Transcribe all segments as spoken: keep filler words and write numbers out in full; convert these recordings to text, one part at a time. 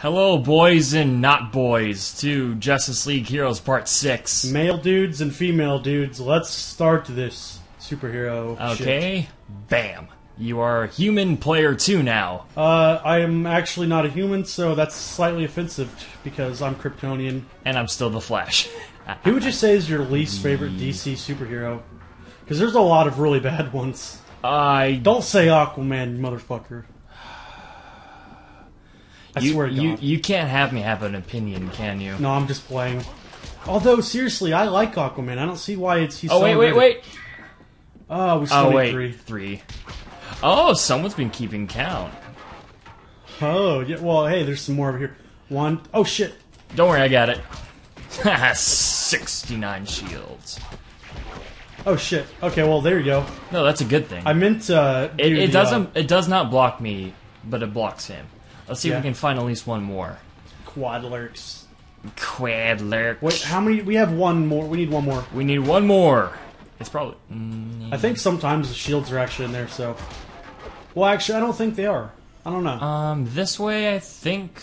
Hello, boys and not boys, to Justice League Heroes Part six. Male dudes and female dudes, let's start this superhero Okay, shit. Bam. You are human player two now. Uh, I am actually not a human, so that's slightly offensive, because I'm Kryptonian. And I'm still the Flash. Who would you say is your least favorite D C superhero? Because there's a lot of really bad ones. I... Don't say Aquaman, you motherfucker. I you, swear to God. You, you can't have me have an opinion, can you? No, I'm just playing. Although, seriously, I like Aquaman. I don't see why it's... He's oh, wait, wait, wait! Oh, we still oh, wait. three. three. Oh, someone's been keeping count. Oh, yeah, well, hey, there's some more over here. One... Oh, shit! Don't worry, I got it. Haha, sixty-nine shields. Oh, shit. Okay, well, there you go. No, that's a good thing. I meant, uh... Do it it the, doesn't... Uh, it does not block me, but it blocks him. Let's see yeah. if we can find at least one more. Quadlurks. Quadlurks. Wait, how many? We have one more. We need one more. We need one more. It's probably... Mm, I think sometimes the shields are actually in there, so... Well, actually, I don't think they are. I don't know. Um, this way, I think...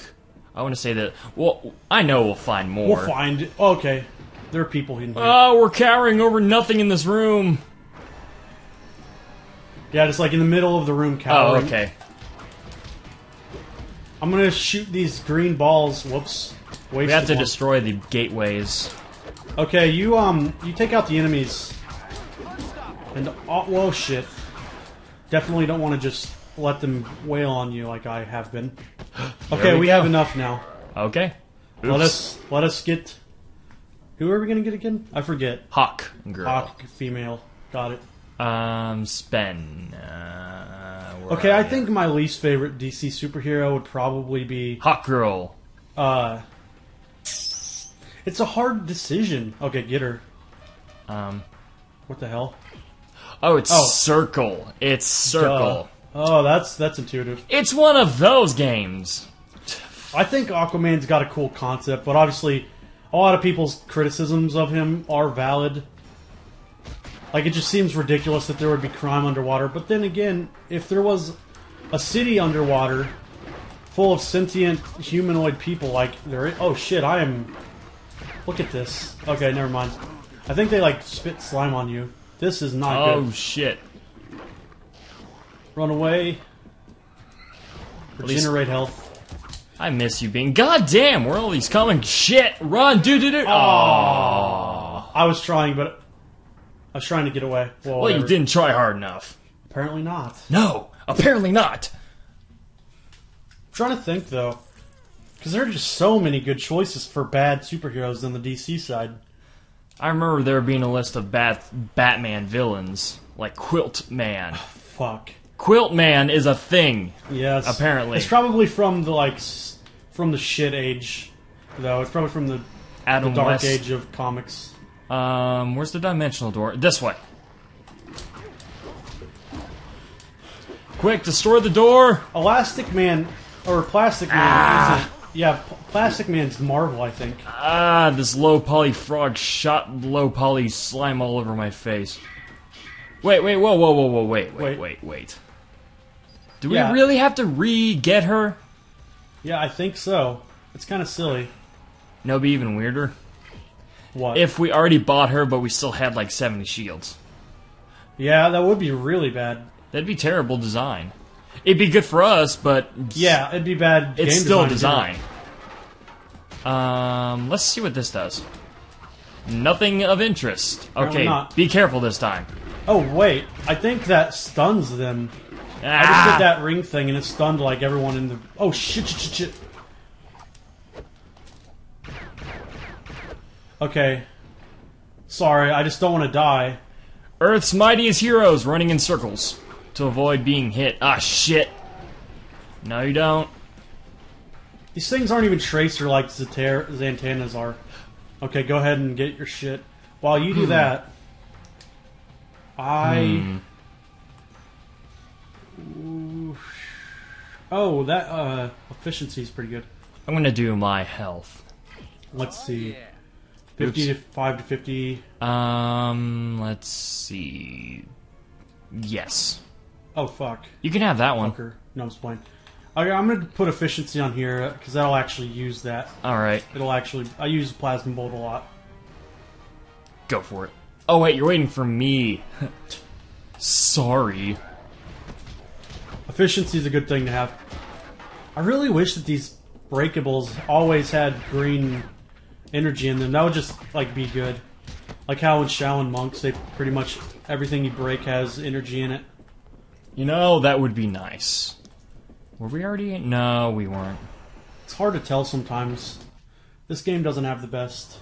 I want to say that... Well, I know we'll find more. We'll find it. Oh, okay. There are people in here. Oh, we're cowering over nothing in this room. Yeah, just like in the middle of the room cowering. Oh, okay. I'm gonna shoot these green balls. Whoops. Wasted we have to one. destroy the gateways. Okay, you um, you take out the enemies. And oh, whoa, shit! Definitely don't want to just let them wail on you like I have been. Okay, we, we have enough now. Okay. Oops. Let us let us get. Who are we gonna get again? I forget. Hawkgirl. Hawk female. Got it. Um, Spen. Uh, okay, I, I think my least favorite D C superhero would probably be... Hawkgirl. Uh, it's a hard decision. Okay, get her. Um, What the hell? Oh, it's oh. Circle. It's Circle. Duh. Oh, that's that's intuitive. It's one of those games. I think Aquaman's got a cool concept, but obviously a lot of people's criticisms of him are valid. Like, it just seems ridiculous that there would be crime underwater. But then again, if there was a city underwater full of sentient humanoid people, like, there is... Oh, shit, I am... Look at this. Okay, never mind. I think they, like, spit slime on you. This is not oh, good. Oh, shit. Run away. Regenerate health. I miss you being... Goddamn, where are all these coming? Shit! Run! Dude, dude, dude! Aww. I was trying, but... I was trying to get away. Well, well you didn't try hard enough. Apparently not. No, apparently not. I'm trying to think, though. Because there are just so many good choices for bad superheroes on the D C side. I remember there being a list of bad Batman villains. Like Quilt Man. Oh, fuck. Quilt Man is a thing. Yes. Apparently. It's probably from the, like, from the shit age, though. It's probably from the, Adam the dark West. age of comics. Um, where's the dimensional door? This way. Quick, destroy the door! Elastic Man, or Plastic Man. Ah. Is a, yeah, Plastic Man's Marvel, I think. Ah, this low poly frog shot low poly slime all over my face. Wait, wait, whoa, whoa, whoa, whoa, wait, wait, wait, wait. wait. Do we yeah. really have to re-get her? Yeah, I think so. It's kind of silly. No, it'd be even weirder. What? If we already bought her, but we still had like seventy shields. Yeah, that would be really bad. That'd be terrible design. It'd be good for us, but... Yeah, it'd be bad game It's still design. design. Um, let's see what this does. Nothing of interest. Apparently okay, not. Be careful this time. Oh, wait. I think that stuns them. Ah. I just did that ring thing, and it stunned like everyone in the... Oh, shit, shit, shit, shit. Okay. Sorry, I just don't want to die. Earth's mightiest heroes running in circles to avoid being hit. Ah, shit. No, you don't. These things aren't even tracer like Zantanas are. Okay, go ahead and get your shit. While you do that, I... Hmm. Oh, that uh, efficiency is pretty good. I'm going to do my health. Let's see. Oh, yeah. Fifty Oops. to five to fifty. Um, let's see. Yes. Oh fuck. You can have that one. Fucker. No, I'm just playing. I, I'm going to put efficiency on here, because that'll actually use that. Alright. It'll actually... I use Plasma Bolt a lot. Go for it. Oh, wait, you're waiting for me. Sorry. Efficiency's a good thing to have. I really wish that these breakables always had green energy in them. That would just, like, be good. Like how in Shaolin Monks, they pretty much... everything you break has energy in it. You know, that would be nice. Were we already... no, we weren't. It's hard to tell sometimes. This game doesn't have the best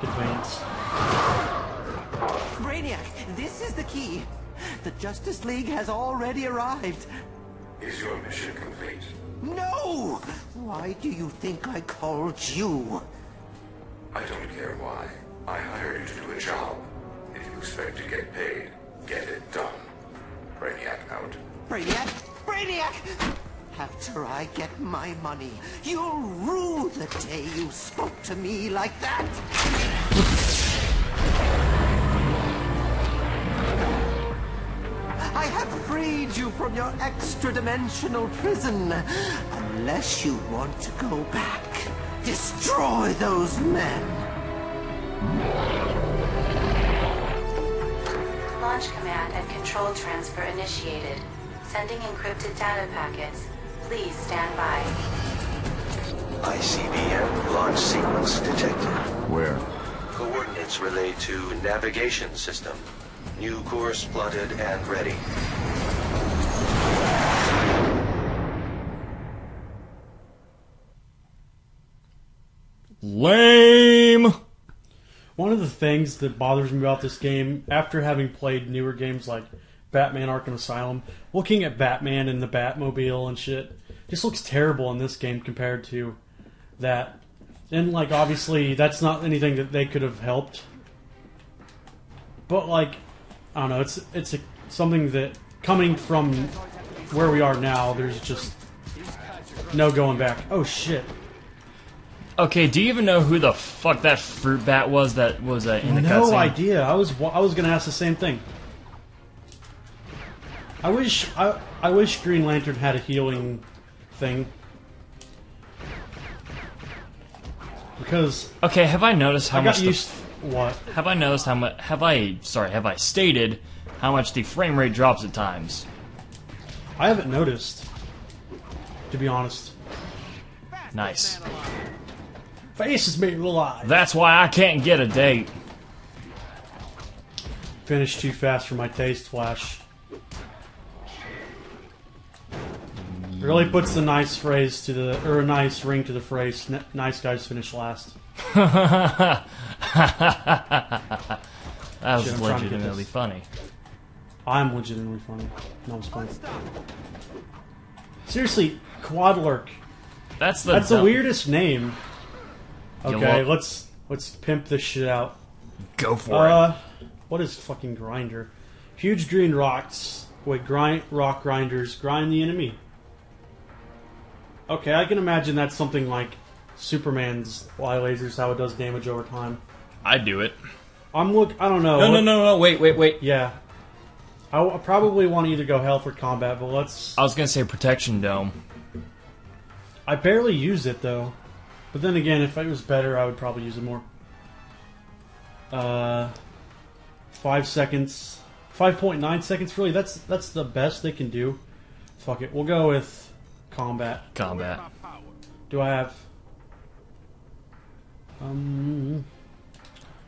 advance. Brainiac, this is the key. The Justice League has already arrived. Is your mission complete? No! Why do you think I called you? I don't care why. I hired you to do a job. If you expect to get paid, get it done. Brainiac out. Brainiac? Brainiac! After I get my money, you'll rue the day you spoke to me like that! I have freed you from your extra-dimensional prison. Unless you want to go back, destroy those men. Launch command and control transfer initiated. Sending encrypted data packets. Please stand by. I C B M launch sequence detected. Where? Coordinates relay to navigation system. New course plotted and ready. Lame! One of the things that bothers me about this game, after having played newer games like Batman Arkham Asylum, looking at Batman and the Batmobile and shit just looks terrible in this game compared to that. And, like, obviously, that's not anything that they could have helped. But, like, I don't know, it's it's a, something that, coming from where we are now, there's just no going back. Oh, shit. Okay, do you even know who the fuck that fruit bat was that was uh, in the cutscene? No idea. I was, I was going to ask the same thing. I wish I I wish Green Lantern had a healing thing. Because okay, have I noticed how I much got used the, what? Have I noticed how much have I sorry, have I stated how much the frame rate drops at times? I haven't noticed, to be honest. Nice. Faces made me alive. That's why I can't get a date. Finished too fast for my taste, Flash. Really puts the nice phrase to the, or a nice ring to the phrase, N nice guys finish last. That was Shit, legitimately funny. I'm legitimately funny. No, I'm playing. Seriously, Quadlurk. That's the That's dumb. the weirdest name. Okay, let's let's pimp this shit out. Go for uh, it. What is fucking grinder? Huge green rocks. Wait, grind rock grinders grind the enemy. Okay, I can imagine that's something like Superman's eye lasers, how it does damage over time. I'd do it. I'm look. I don't know. No, no, no, no. Wait, wait, wait. Yeah, I, w I probably want to either go health or combat, but let's. I was gonna say protection dome. I barely use it though, but then again, if it was better, I would probably use it more. Uh, five seconds, five point nine seconds. Really, that's that's the best they can do. Fuck it, we'll go with. Combat. Combat. Do I have... Um...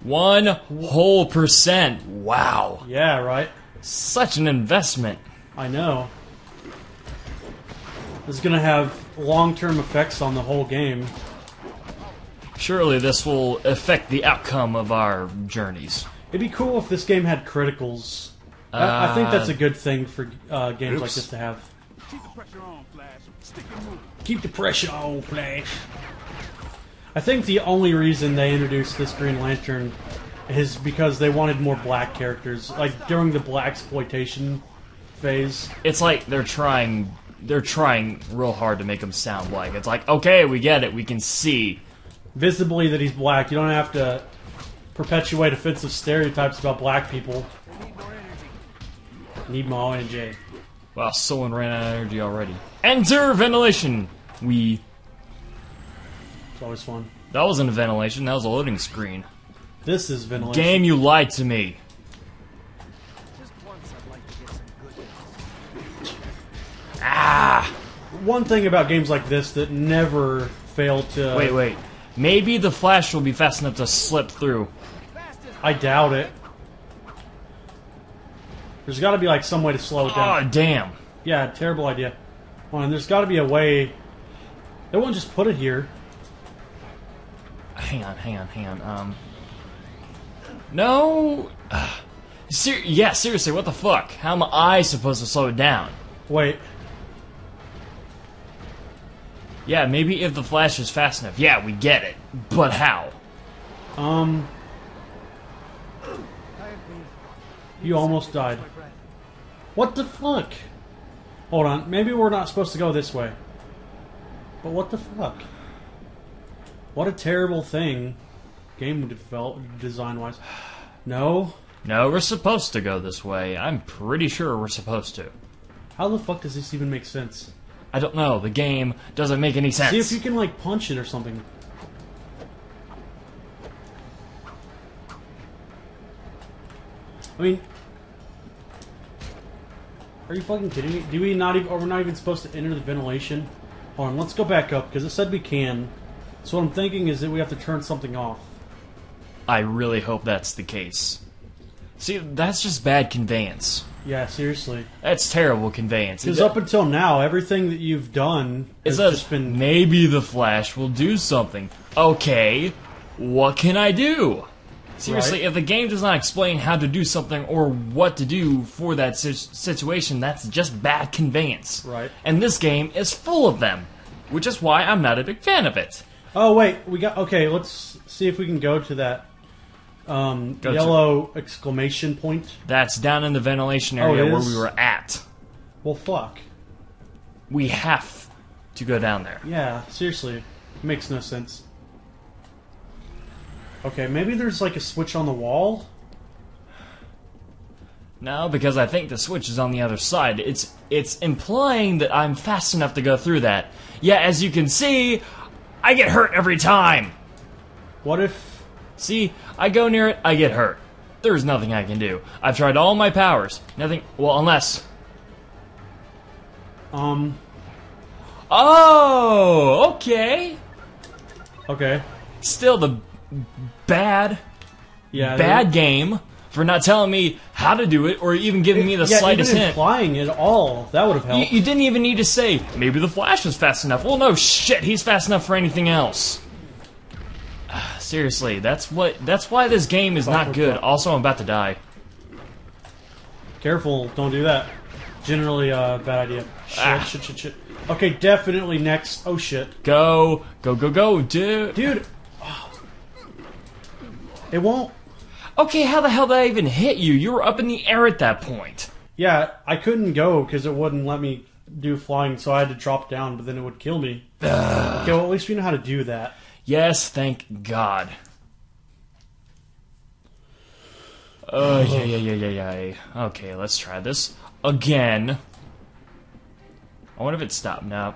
One whole percent. Wow. Yeah, right? Such an investment. I know. This is going to have long-term effects on the whole game. Surely this will affect the outcome of our journeys. It'd be cool if this game had criticals. Uh, I, I think that's a good thing for uh, games oops. like this to have. Keep the pressure on, Flash. Stick and move. Keep the pressure on, Flash. I think the only reason they introduced this Green Lantern is because they wanted more black characters. Like during the blaxploitation phase. It's like they're trying they're trying real hard to make him sound black. It's like, okay, we get it, we can see. Visibly that he's black. You don't have to perpetuate offensive stereotypes about black people. Need more energy. Need more energy. Wow, someone ran out of energy already. Enter ventilation! We... It's always fun. That wasn't a ventilation, that was a loading screen. This is ventilation. Game, you lied to me. Just once I'd like to get some good news. Ah! One thing about games like this that never fail to... Wait, wait. Maybe the Flash will be fast enough to slip through. I doubt it. There's gotta be like some way to slow it down. Oh, damn. Yeah, terrible idea. Well, and there's gotta be a way... They won't just put it here. Hang on, hang on, hang on. Um... No... Ser yeah, seriously, what the fuck? How am I supposed to slow it down? Wait. Yeah, maybe if the Flash is fast enough. Yeah, we get it. But how? Um... You almost died. What the fuck? Hold on, maybe we're not supposed to go this way. But what the fuck? What a terrible thing. Game development design-wise. No? No, we're supposed to go this way. I'm pretty sure we're supposed to. How the fuck does this even make sense? I don't know. The game doesn't make any sense. See if you can, like, punch it or something. I mean... Are you fucking kidding me? Do we not even... Are we not even supposed to enter the ventilation? Hold on, let's go back up, because it said we can. So what I'm thinking is that we have to turn something off. I really hope that's the case. See, that's just bad conveyance. Yeah, seriously. That's terrible conveyance. Because up until now, everything that you've done has says, just been... Maybe the Flash will do something. Okay, what can I do? Seriously, right? If the game does not explain how to do something or what to do for that situation, that's just bad conveyance. Right. And this game is full of them, which is why I'm not a big fan of it. Oh, wait, we got... Okay, let's see if we can go to that um, go yellow to. exclamation point. That's down in the ventilation area oh, where we were at. Well, fuck. We have to go down there. Yeah, seriously. It makes no sense. Okay, maybe there's like a switch on the wall? No, because I think the switch is on the other side. It's it's implying that I'm fast enough to go through that. Yeah, as you can see, I get hurt every time! What if... See, I go near it, I get hurt. There's nothing I can do. I've tried all my powers. Nothing... Well, unless... Um... Oh! Okay! Okay. Still the... Bad, yeah, bad game for not telling me how to do it or even giving it, me the yeah, slightest even hint. Implying at all that would have helped. You, you didn't even need to say maybe the Flash was fast enough. Well, no shit, he's fast enough for anything else. Seriously, that's what. That's why this game is not good. Also, I'm about to die. Careful, don't do that. Generally, uh, bad idea. Shit, ah. shit, shit, shit. Okay, definitely next. Oh shit. Go, go, go, go, dude. Dude. It won't. Okay, how the hell did I even hit you? You were up in the air at that point. Yeah, I couldn't go because it wouldn't let me do flying, so I had to drop down, but then it would kill me. Ugh. Okay, well, at least we know how to do that. Yes, thank God. Oh, yeah, yeah, yeah, yeah, yeah. Okay, let's try this again. I wonder if it stopped. No.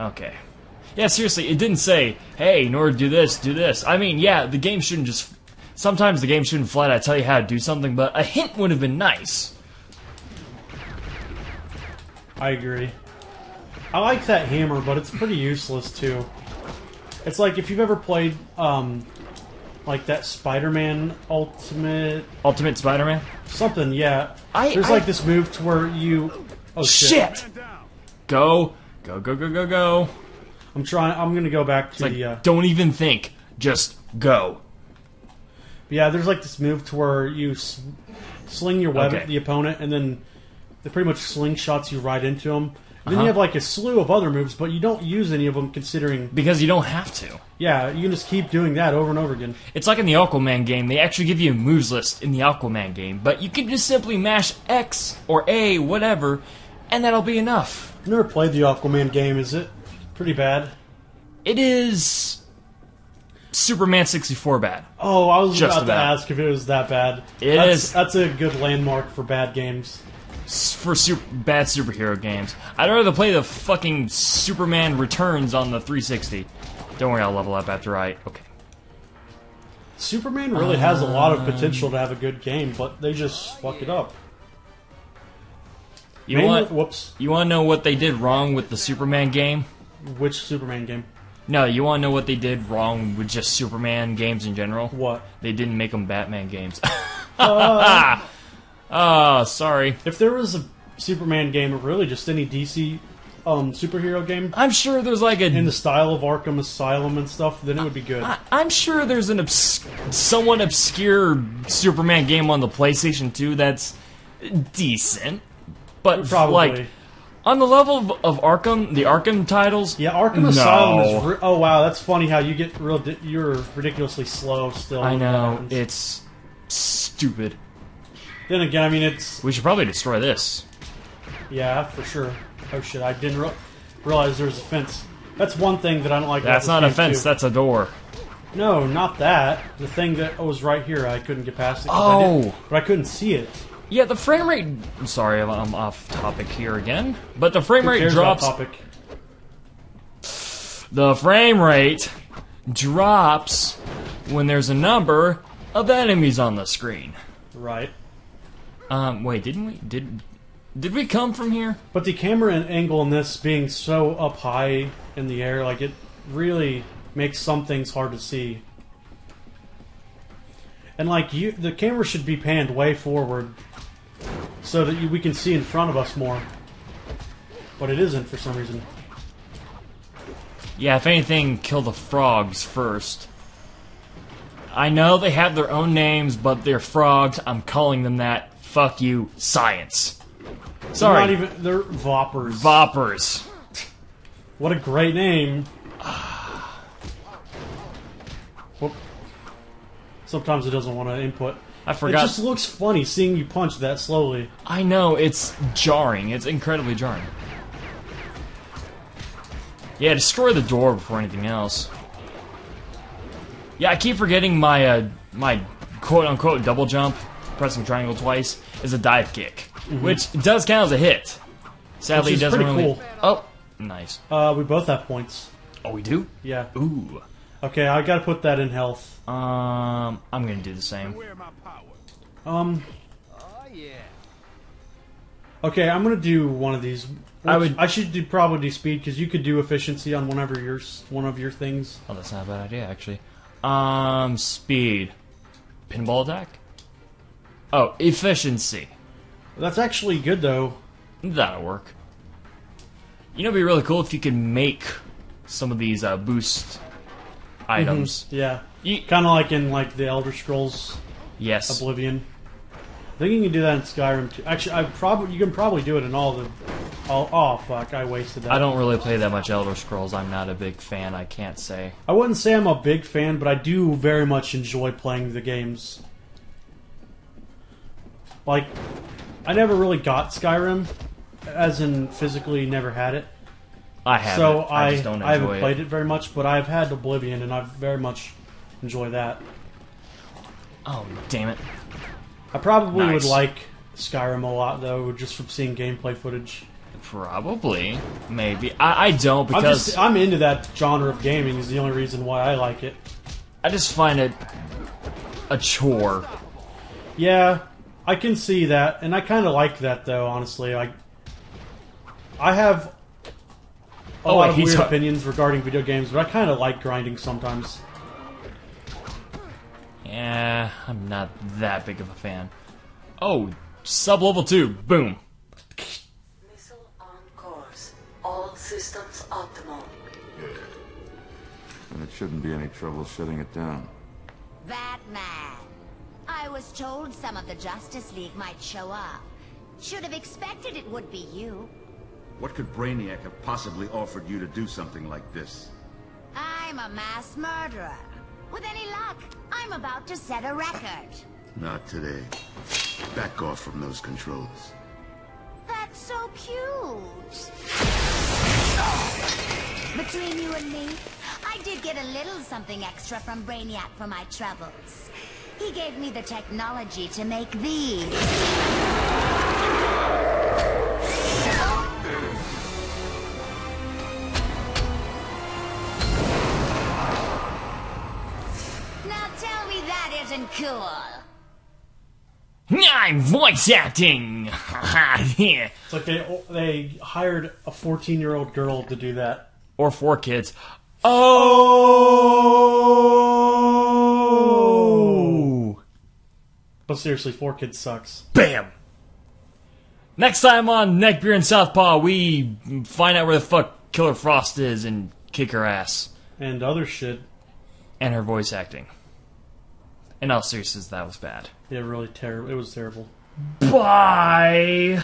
Okay. Yeah, seriously, it didn't say, hey, in order to do this, do this. I mean, yeah, the game shouldn't just... Sometimes the game shouldn't flat out tell you how to do something, but a hint would have been nice. I agree. I like that hammer, but it's pretty useless, too. It's like, if you've ever played, um... like that Spider-Man Ultimate... Ultimate Spider-Man? Something, yeah. I, There's I... like this move to where you... Oh, shit! shit. Go, go, go, go, go, go. I'm trying. I'm gonna go back to it's like, the. Uh, don't even think. Just go. Yeah, there's like this move to where you sl sling your web okay. at the opponent, and then they pretty much slingshots you right into them. Uh-huh. Then you have like a slew of other moves, but you don't use any of them considering because you don't have to. Yeah, you can just keep doing that over and over again. It's like in the Aquaman game. They actually give you a moves list in the Aquaman game, but you can just simply mash X or A, whatever, and that'll be enough. I've never played the Aquaman game, is it? Pretty bad. It is Superman sixty-four bad. Oh, I was just about, about to ask if it was that bad. It that's, is. That's a good landmark for bad games. for super, bad superhero games. I'd rather play the fucking Superman Returns on the three sixty. Don't worry, I'll level up after I... Okay. Superman really um, has a lot of potential to have a good game, but they just fuck it up. You Mainly, want? Whoops. You want to know what they did wrong with the Superman game? Which Superman game? No, you want to know what they did wrong with just Superman games in general? What? They didn't make them Batman games. uh, oh, sorry. If there was a Superman game, or really just any D C um, superhero game, I'm sure there's like a in the style of Arkham Asylum and stuff, then it would be good. I, I'm sure there's an obs somewhat obscure Superman game on the PlayStation two that's decent. But, probably. Like, on the level of, of Arkham, the Arkham titles... Yeah, Arkham no. Asylum is... Oh, wow, that's funny how you get real... You're ridiculously slow still. I know, it's stupid. Then again, I mean, it's... We should probably destroy this. Yeah, for sure. Oh, shit, I didn't re realize there was a fence. That's one thing that I don't like about this game, too. That's not a fence, that's a door. No, not that. The thing that was right here, I couldn't get past it. Oh! I didn't, but I couldn't see it. Yeah, the frame rate... I'm sorry, I'm off topic here again. But the frame rate drops... Topic? The frame rate drops when there's a number of enemies on the screen. Right. Um, wait, didn't we... Did did we come from here? But the camera angle in this being so up high in the air, like, it really makes some things hard to see. And, like, you, the camera should be panned way forward so that you, we can see in front of us more. But it isn't for some reason. Yeah, if anything, kill the frogs first. I know they have their own names, but they're frogs. I'm calling them that. Fuck you, science. Sorry. They're not even... They're Vopers. Vopers. What a great name. Whoop. Sometimes it doesn't want to input. I forgot. It just looks funny seeing you punch that slowly. I know, it's jarring. It's incredibly jarring. Yeah, destroy the door before anything else. Yeah, I keep forgetting my, uh, my quote-unquote double jump, pressing triangle twice, is a dive kick. Mm-hmm. Which does count as a hit. Sadly, it doesn't really... Cool. Oh, nice. Uh, we both have points. Oh, we do? Yeah. Ooh. Okay, I gotta put that in health. Um, I'm gonna do the same. Um. Okay, I'm gonna do one of these. I would. I should do probably do speed because you could do efficiency on one of your one of your things. Oh, that's not a bad idea actually. Um, speed, pinball attack. Oh, efficiency. That's actually good though. That'll work. You know, it'd be really cool if you could make some of these uh, boost items. Mm-hmm. Yeah. Kind of like in like the Elder Scrolls, yes, Oblivion. I think you can do that in Skyrim too. Actually, I probably you can probably do it in all the. All, oh fuck! I wasted that. I don't really play that much Elder Scrolls. I'm not a big fan. I can't say. I wouldn't say I'm a big fan, but I do very much enjoy playing the games. Like, I never really got Skyrim, as in physically never had it. I haven't. So I, I, just don't enjoy I haven't played it. it very much, but I've had Oblivion, and I've very much. Enjoy that. Oh, damn it. I probably nice. would like Skyrim a lot, though, just from seeing gameplay footage. Probably. Maybe. I, I don't, because... I'm, just, I'm into that genre of gaming is the only reason why I like it. I just find it a chore. Yeah, I can see that, and I kind of like that, though, honestly. I, I have a oh, lot wait, of weird opinions regarding video games, but I kind of like grinding sometimes. Yeah, I'm not that big of a fan. Oh, sub level two, boom. Missile on course. All systems optimal. And it shouldn't be any trouble shutting it down. Batman! I was told some of the Justice League might show up. Should have expected it would be you. What could Brainiac have possibly offered you to do something like this? I'm a mass murderer. With any luck, I'm about to set a record. Not today. Back off from those controls. That's so cute. Oh. Between you and me, I did get a little something extra from Brainiac for my troubles. He gave me the technology to make these. and cool. I'm voice acting. Yeah. It's like they they hired a fourteen-year-old girl to do that, or four kids. Oh. But seriously, four kids sucks. Bam. Next time on Neckbeard and Southpaw, we find out where the fuck Killer Frost is and kick her ass. And other shit. And her voice acting. In all seriousness, that was bad. Yeah, really terrible. It was terrible. Bye!